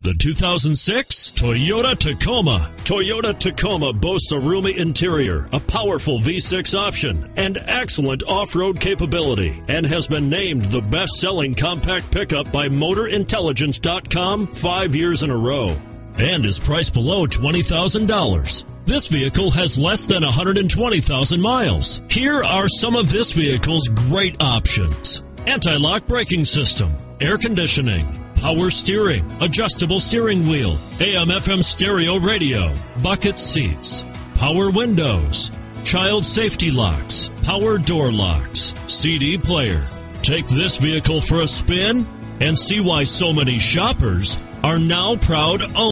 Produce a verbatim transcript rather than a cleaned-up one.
The two thousand six Toyota Tacoma. Toyota Tacoma boasts a roomy interior, a powerful V six option, and excellent off-road capability, and has been named the best-selling compact pickup by Motor Intelligence dot com five years in a row, and is priced below twenty thousand dollars. This vehicle has less than one hundred twenty thousand miles. Here are some of this vehicle's great options: anti-lock braking system, air conditioning, power steering, adjustable steering wheel, A M F M stereo radio, bucket seats, power windows, child safety locks, power door locks, C D player. Take this vehicle for a spin and see why so many shoppers are now proud owners.